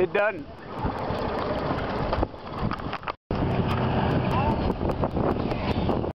It done.